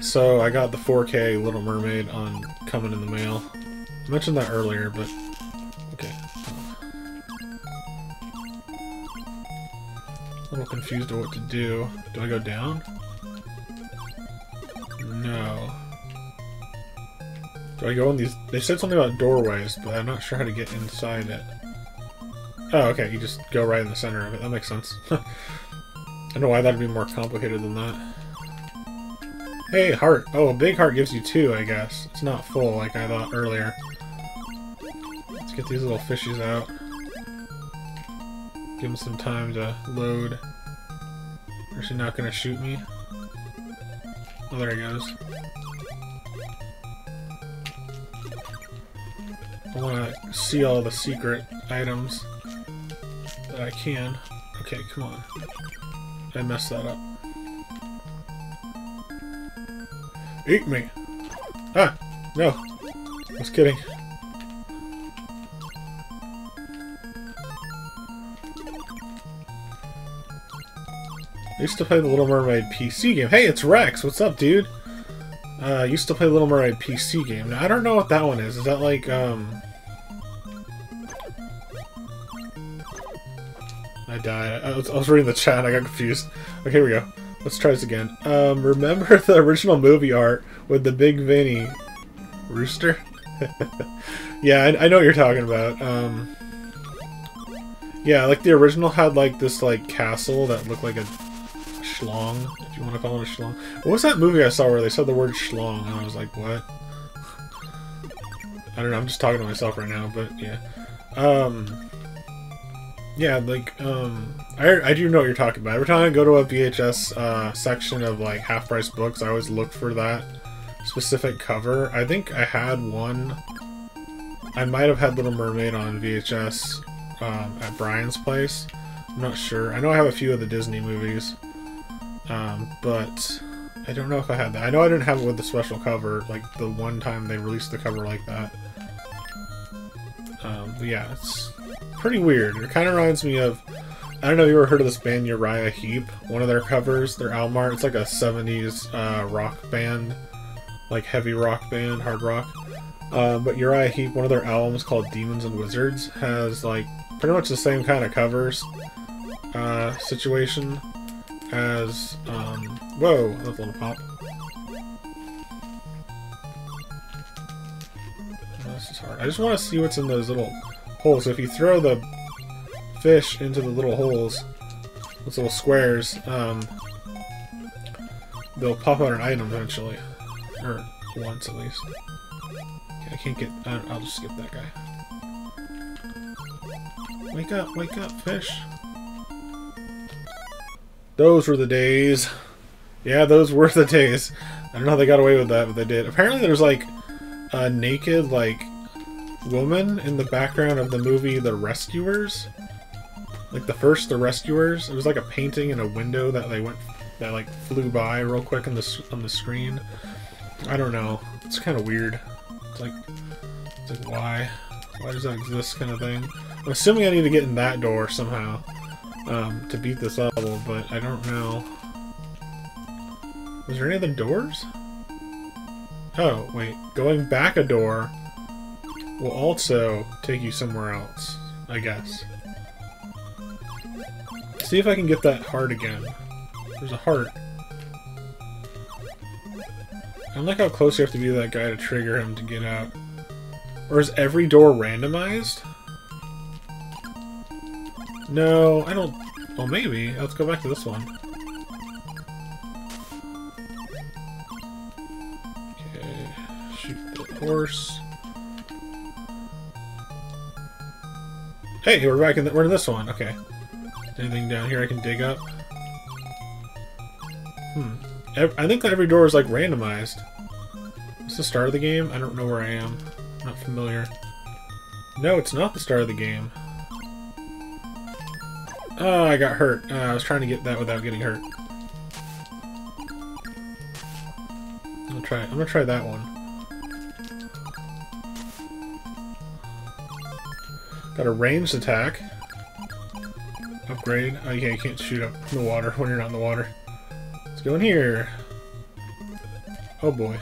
So I got the four K Little Mermaid on coming in the mail. I mentioned that earlier, but okay. A little confused on what to do. Do I go down? No. Do I go in these? They said something about doorways, but I'm not sure how to get inside it. Oh, okay, you just go right in the center of it. That makes sense. I don't know why that'd be more complicated than that. Hey, heart. Oh, a big heart gives you two, I guess. It's not full like I thought earlier. Get these little fishies out. Give them some time to load. Or is she not gonna shoot me? Oh, there he goes. I wanna see all the secret items. that I can. Okay, come on. I messed that up. Eat me! Ah! No! I was kidding. I used to play the Little Mermaid P C game. Hey, it's Rex! What's up, dude? Uh, I used to play Little Mermaid P C game. Now, I don't know what that one is. Is that like, um... I died. I was, I was reading the chat, I got confused. Okay, here we go. Let's try this again. Um, remember the original movie art with the big Vinny rooster? Yeah, I, I know what you're talking about. Um, yeah, like the original had like this like castle that looked like a schlong, if you want to call it a schlong. What was that movie I saw where they said the word schlong and I was like, what? I don't know, I'm just talking to myself right now, but yeah. Um... Yeah, like, um, I, I do know what you're talking about. Every time I go to a V H S uh, section of, like, half-price books, I always look for that specific cover. I think I had one. I might have had Little Mermaid on V H S um, at Brian's place. I'm not sure. I know I have a few of the Disney movies, um, but I don't know if I had that. I know I didn't have it with the special cover, like, the one time they released the cover like that. Um, but yeah, it's... pretty weird. It kind of reminds me of, I don't know if you ever heard of this band Uriah Heep, one of their covers, their album art. It's like a seventies uh, rock band, like heavy rock band, hard rock. Uh, but Uriah Heep, one of their albums called Demons and Wizards, has like pretty much the same kind of covers uh, situation as, um, whoa, that's a little pop. Oh, this is hard. I just want to see what's in those little... So if you throw the fish into the little holes, those little squares, um, they'll pop out an item eventually, or once at least. Okay, I can't get. I I'll just skip that guy. Wake up! Wake up, fish! Those were the days. Yeah, those were the days. I don't know how they got away with that, but they did. Apparently, there's like a naked like. woman in the background of the movie The Rescuers, like the first The Rescuers. It was like a painting in a window that they went, that like flew by real quick on the on the screen. I don't know. It's kind of weird. It's like, it's like why, why does that exist, kind of thing. I'm assuming I need to get in that door somehow um, to beat this level, but I don't know. Was there any other doors? Oh wait, going back a door will also take you somewhere else, I guess. See if I can get that heart again. There's a heart. I like how close you have to be to that guy to trigger him to get out. Or is every door randomized? No, I don't... Well, maybe. Let's go back to this one. Okay. Shoot the horse. Hey, we're back in the, we're in this one. Okay. Anything down here I can dig up? Hmm. I think that every door is like randomized. It's the start of the game? I don't know where I am. I'm not familiar. No, it's not the start of the game. Oh, I got hurt. Uh, I was trying to get that without getting hurt. I'll try. I'm gonna try that one. Got a ranged attack. Upgrade. Oh yeah, you can't shoot up in the water when you're not in the water. Let's go in here. Oh boy.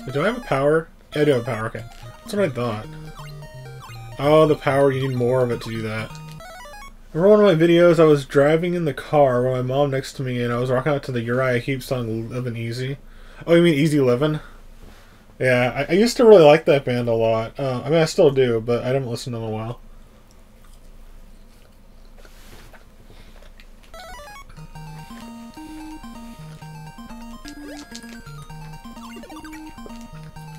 Wait, do I have a power? Yeah, I do have a power, okay. That's what I thought. Oh, the power, you need more of it to do that. Remember one of my videos, I was driving in the car with my mom next to me and I was rocking out to the Uriah Heep song, Livin' Easy. Oh, you mean Easy Livin'? Yeah, I, I used to really like that band a lot. Uh, I mean, I still do, but I haven't listened to them in a while.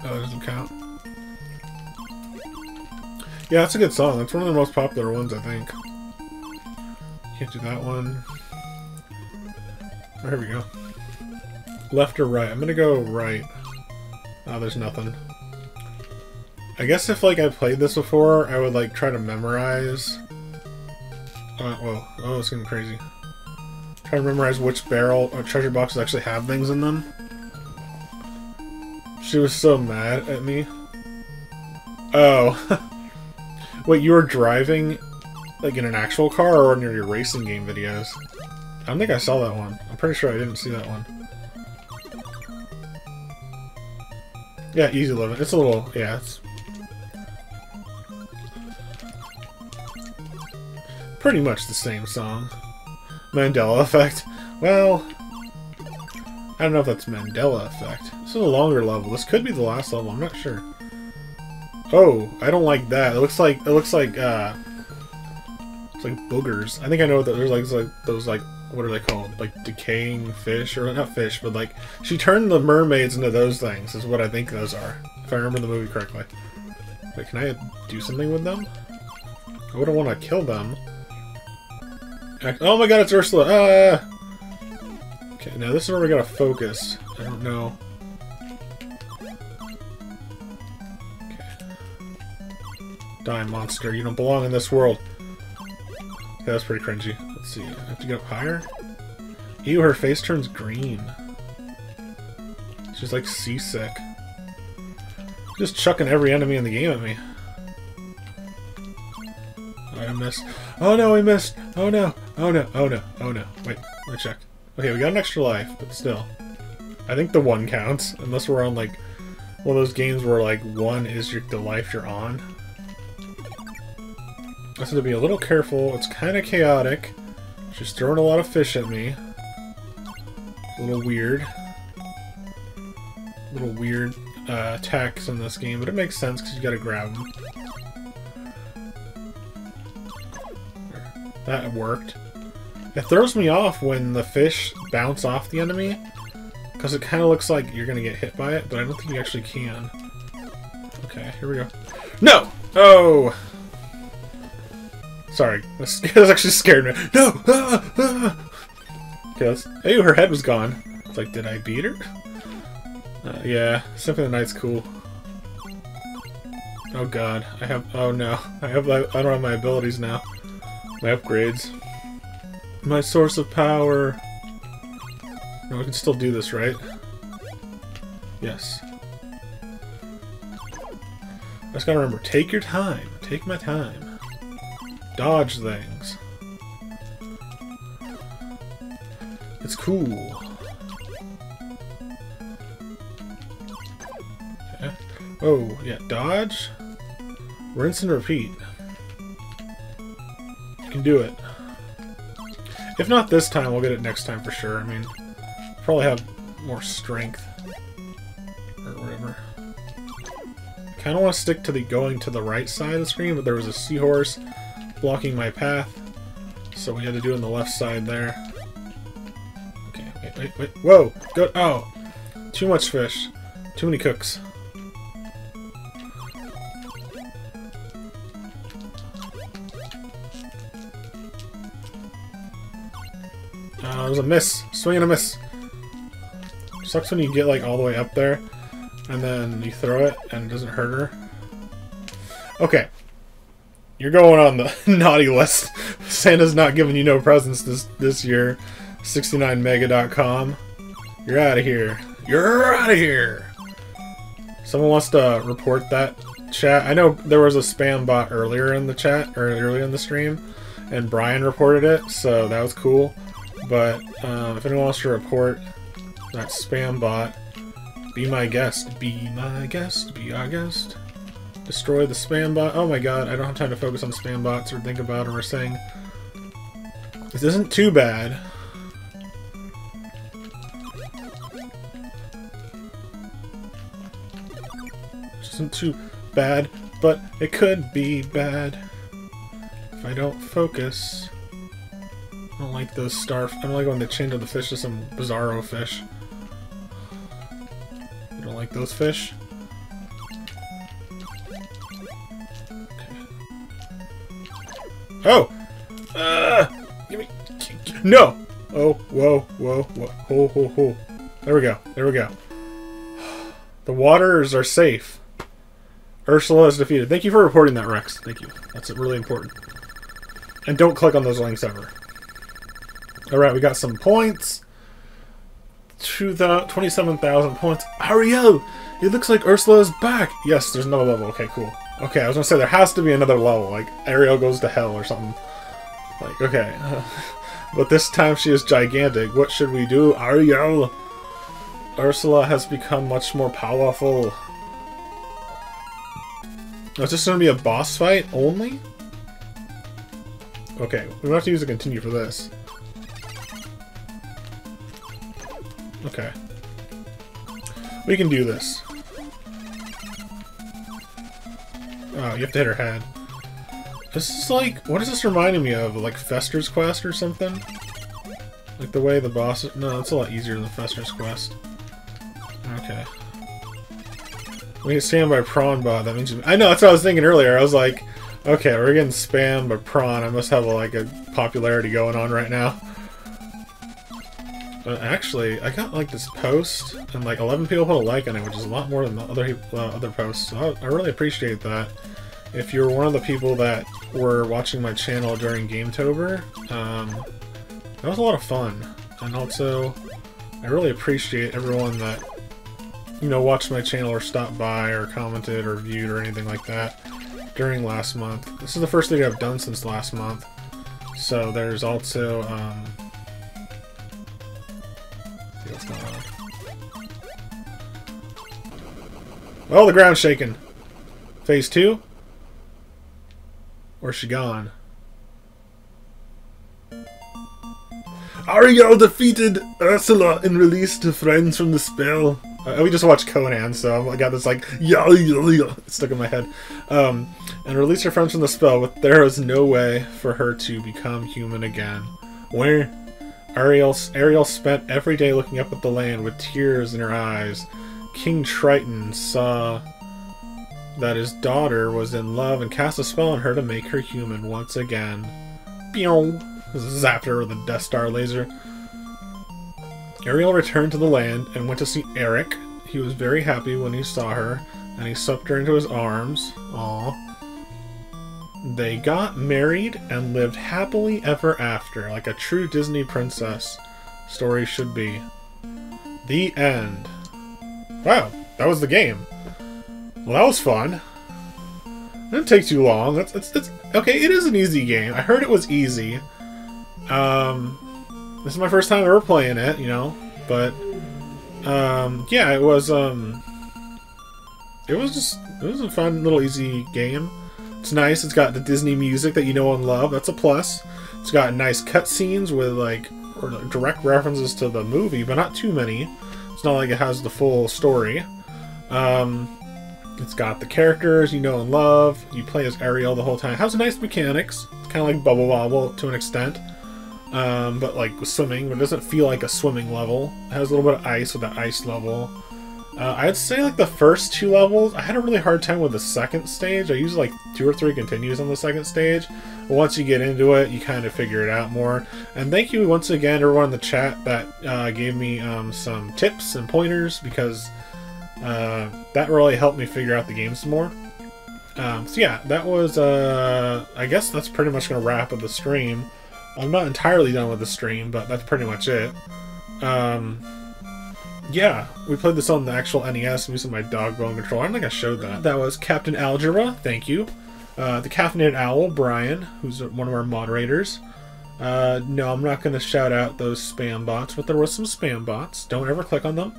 Oh, it doesn't count. Yeah, that's a good song. That's one of the most popular ones, I think. Can't do that one. Oh, here we go. Left or right? I'm gonna go right. Oh, there's nothing. I guess if, like, I played this before, I would, like, try to memorize Uh, well, oh, it's getting crazy. Try to memorize which barrel or treasure boxes actually have things in them. She was so mad at me. Oh. Wait, you were driving, like, in an actual car or in your racing game videos? I don't think I saw that one. I'm pretty sure I didn't see that one. Yeah, easy living. It's a little... yeah, it's... pretty much the same song. Mandela Effect. Well... I don't know if that's Mandela Effect. This is a longer level. This could be the last level. I'm not sure. Oh, I don't like that. It looks like it looks like uh, it's like boogers. I think I know that there's like, like those like what are they called? Like decaying fish or not fish, but like she turned the mermaids into those things. Is what I think those are. If I remember the movie correctly. Wait, can I do something with them? I wouldn't want to kill them. Oh my God, it's Ursula! Ah! Okay, now this is where we gotta focus. I don't know. Okay. Die, monster. You don't belong in this world. Okay, that was pretty cringy. Let's see. I have to get up higher? Ew, her face turns green. She's like seasick. Just chucking every enemy in the game at me. Alright, I missed. Oh no, I missed! Oh no! Oh no! Oh no! Oh no! Wait, let me check. Okay, we got an extra life, but still. I think the one counts, unless we're on, like, one of those games where, like, one is your, the life you're on. I have to be a little careful. It's kind of chaotic. She's throwing a lot of fish at me. It's a little weird. A little weird uh, attacks in this game, but it makes sense because you gotta grab them. That worked. It throws me off when the fish bounce off the enemy, because it kind of looks like you're going to get hit by it, but I don't think you actually can. Okay, here we go. No! Oh! Sorry, this, this actually scared me. No! Ah! Ah! Okay, let's... ew, her head was gone. It's like, did I beat her? Uh, yeah, Symphony of the Night's cool. Oh God, I have... oh no. I have. I don't have my abilities now. My upgrades. My source of power. No, we can still do this, right? Yes. I just gotta remember, take your time. Take my time. Dodge things. It's cool. Okay. Oh, yeah, dodge. Rinse and repeat. You can do it. If not this time, we'll get it next time for sure. I mean, probably have more strength or whatever. I kind of want to stick to the going to the right side of the screen, but there was a seahorse blocking my path, so we had to do it on the left side there. Okay, wait, wait, wait. Whoa! Go! Oh! Too much fish. Too many cooks. Uh, it was a miss. Swing and a miss. Sucks when you get like all the way up there and then you throw it and it doesn't hurt her. Okay. You're going on the naughty list. Santa's not giving you no presents this this year. sixty-nine mega dot com. You're out of here. You're out of here. Someone wants to report that chat. I know there was a spam bot earlier in the chat or earlier in the stream and Brian reported it, so that was cool. But um, if anyone wants to report that spam bot, be my guest, be my guest, be our guest. Destroy the spam bot. Oh my God, I don't have time to focus on spam bots or think about them or saying. This isn't too bad. This isn't too bad, but it could be bad if I don't focus. I don't like those starfish. I don't like when they change the fish to some bizarro fish. You don't like those fish? Okay. Oh! Uh, give me. No! Oh, whoa, whoa, whoa. Ho, ho, ho. There we go. There we go. The waters are safe. Ursula is defeated. Thank you for reporting that, Rex. Thank you. That's really important. And don't click on those links ever. Alright, we got some points. twenty-seven thousand points. Ariel! It looks like Ursula is back! Yes, there's another level. Okay, cool. Okay, I was gonna say, there has to be another level. Like, Ariel goes to hell or something. Like, okay. But this time she is gigantic. What should we do, Ariel? Ursula has become much more powerful. Is this gonna be a boss fight only? Okay, we don't have to use a continue for this. Okay. We can do this. Oh, you have to hit her head. This is like... What is this reminding me of? Like Fester's Quest or something? Like the way the boss... No, it's a lot easier than Fester's Quest. Okay. We get spammed by Prawn Bot. That means... I know, that's what I was thinking earlier. I was like... Okay, we're getting spammed by Prawn. I must have a, like a popularity going on right now. But actually, I got like this post, and like eleven people put a like on it, which is a lot more than the other uh, other posts. So I, I really appreciate that. If you're one of the people that were watching my channel during Gametober, um, that was a lot of fun. And also, I really appreciate everyone that, you know, watched my channel or stopped by or commented or viewed or anything like that during last month. This is the first thing I've done since last month. So there's also. Um, What's going on? Well, the ground's shaking. Phase two? Where's she gone? Ariel defeated Ursula and released her friends from the spell. Uh, we just watched Conan, so I got this like yeah, yeah, yeah, stuck in my head. Um, and released her friends from the spell, but there is no way for her to become human again. Where? Ariel, Ariel spent every day looking up at the land with tears in her eyes. King Triton saw that his daughter was in love and cast a spell on her to make her human once again. Pew! Zapped her with a Death Star laser. Ariel returned to the land and went to see Eric. He was very happy when he saw her, and he swept her into his arms. Aww. They got married and lived happily ever after, like a true Disney princess story should be. The end. Wow, that was the game. Well, that was fun. It didn't take too long. That's, that's, that's, okay, it is an easy game. I heard it was easy. Um, this is my first time ever playing it, you know, but um, yeah, it was, um, it was just, it was a fun little easy game. It's nice. It's got the Disney music that you know and love. That's a plus. It's got nice cutscenes with like or direct references to the movie, but not too many. It's not like it has the full story. Um, it's got the characters you know and love. You play as Ariel the whole time. It has nice mechanics. It's kind of like Bubble Bobble to an extent, um, but like with swimming, but it doesn't feel like a swimming level. It has a little bit of ice with the ice level. Uh, I'd say like the first two levels, I had a really hard time with the second stage. I used like two or three continues on the second stage. But once you get into it, you kind of figure it out more. And thank you once again to everyone in the chat that uh, gave me um, some tips and pointers, because uh, that really helped me figure out the game some more. Um, so yeah, that was, uh, I guess that's pretty much going to wrap up the stream. I'm not entirely done with the stream, but that's pretty much it. Um... Yeah, we played this on the actual N E S using my dog bone controller. I don't think I showed that. That was Captain Algebra, thank you. Uh, the Caffeinated Owl, Brian, who's one of our moderators. Uh, no, I'm not going to shout out those spam bots, but there were some spam bots. Don't ever click on them.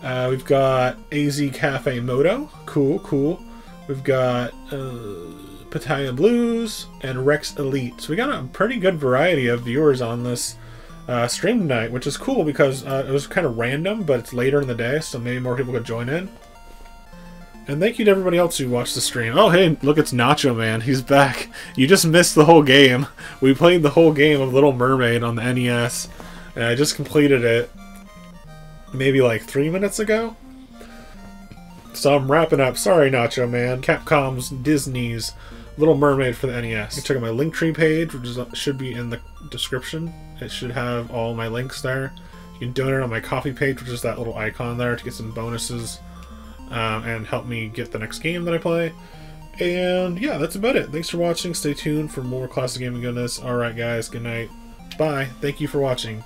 Uh, we've got A Z Cafe Moto, cool, cool. We've got uh, Pattaya Blues and Rex Elite. So we got a pretty good variety of viewers on this Uh, stream tonight, which is cool because uh, it was kind of random, but it's later in the day, so maybe more people could join in. And thank you to everybody else who watched the stream. Oh, hey, look, it's Nacho Man. He's back. You just missed the whole game. We played the whole game of Little Mermaid on the N E S, and I just completed it maybe like three minutes ago. So I'm wrapping up. Sorry, Nacho Man. Capcom's, Disney's Little Mermaid for the N E S. You check out my Linktree page, which is, should be in the description. It should have all my links there. You can donate on my coffee page, which is that little icon there, to get some bonuses um, and help me get the next game that I play. And yeah, that's about it. Thanks for watching. Stay tuned for more classic gaming goodness. Alright guys, good night. Bye. Thank you for watching.